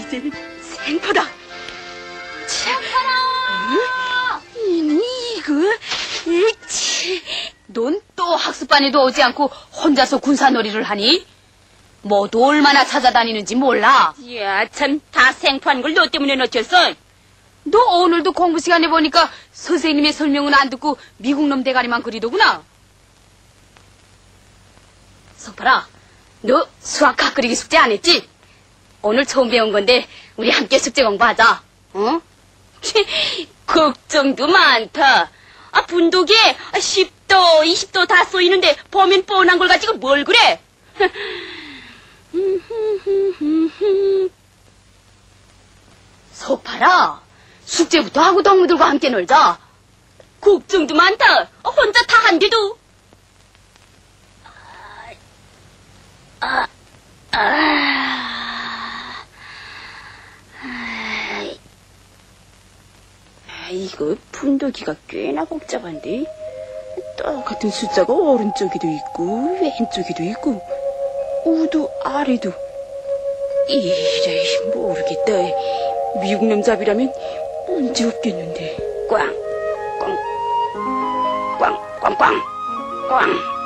이제는 생포다. 생포다. 응? 이거 으치. 넌 또 학습반에도 오지 않고 혼자서 군사놀이를 하니? 뭐도 얼마나 찾아다니는지 몰라. 야, 참 다 생포한 걸 너 때문에 놓쳤어. 너 오늘도 공부 시간에 보니까 선생님의 설명은 안 듣고 미국놈 대가리만 그리더구나. 성팔아, 너 수학학 그리기 숙제 안 했지? 오늘 처음 배운 건데 우리 함께 숙제 공부하자. 응? 걱정도 많다. 아, 분독에 10도, 20도 다 쏘이는데 범인 뻔한 걸 가지고 뭘 그래? 소파라, 숙제부터 하고 동무들과 함께 놀자. 걱정도 많다. 혼자 다 한대도. 이거 분도기가 꽤나 복잡한데. 똑같은 숫자가 오른쪽에도 있고 왼쪽에도 있고 우도 아래도. 이래 모르겠다. 미국 남잡이라면 문제 없겠는데. 꽝 꽝 꽝 꽝 꽝 아 꽝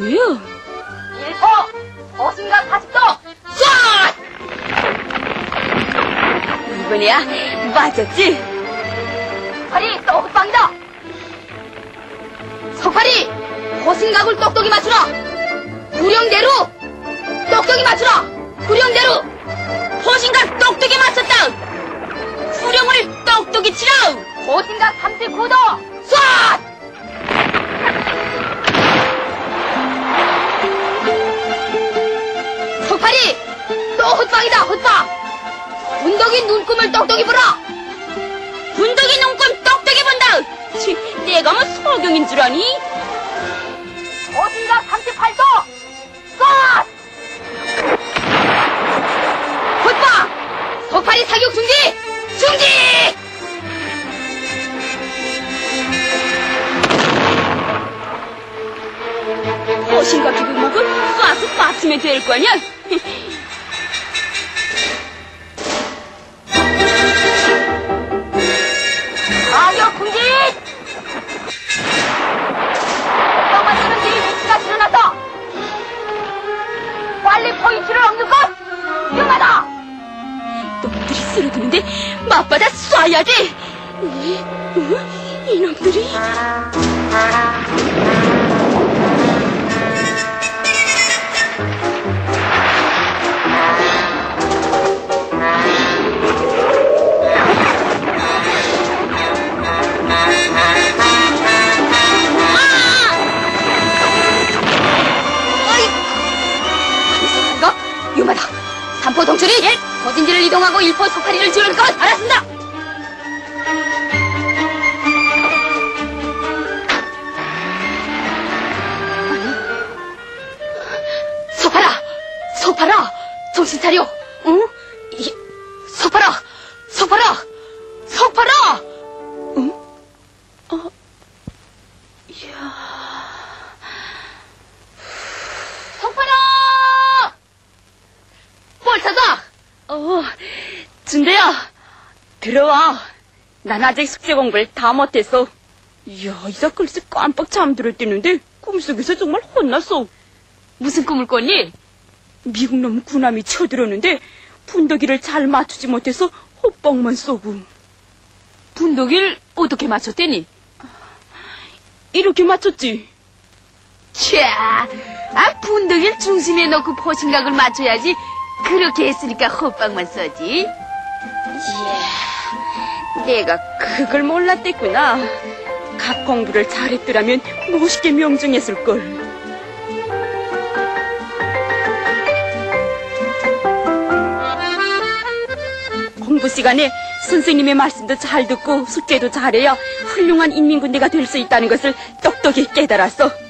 거예요? 1초! 어순간 40도! 샷! 누구냐? 맞았지? 속팔이 떡국빵이다! 속팔이! 어순각을 똑똑히 맞추라! 구령대로! 똑똑히 맞추라! 구령대로! 어순각 똑똑히 맞췄다! 구령을 똑똑히 치라! 어순각 39도! 샷! 속팔이! 또 헛방이다 헛방! 분덕이 눈금을 똑똑히 보라! 분덕이 눈금 똑똑히 본다! 치, 내가 뭐 소경인 줄 아니? 어순각 38도! 쏴! 헛방! 속팔이 사격 중지! 중지! 어신과 기분목을 쏴서 맞추면 될 거 아니야? 아격 금지! 떡 맞추는 길 위치가 드러났다! 빨리 포인트를 얻는 것! 위험하다! 놈들이 쓰러지는데 맞받아 쏴야지! 이놈들이... 위험하다. 3포 동출이 예. 거진지를 이동하고 1포 속팔이를 지우는 것! 알았습니다! 아니, 속팔아! 정신 차려! 응? 속팔아! 응? 준대야, 들어와. 난 아직 숙제 공부를 다 못했어. 이야, 이사 글쎄 깜빡 잠들었대는데 꿈속에서 정말 혼났어. 무슨 꿈을 꿨니? 미국놈 군함이 쳐들었는데 분더기를 잘 맞추지 못해서 호빵만 쏘고. 분더기를 어떻게 맞췄대니? 이렇게 맞췄지. 자, 분더기를 중심에 넣고 포신각을 맞춰야지. 그렇게 했으니까 호빵만 쏘지. 이야, 내가 그걸 몰랐댔구나. 각 공부를 잘했더라면 멋있게 명중했을걸. 공부 시간에 선생님의 말씀도 잘 듣고 숙제도 잘해야 훌륭한 인민군대가 될 수 있다는 것을 똑똑히 깨달았어.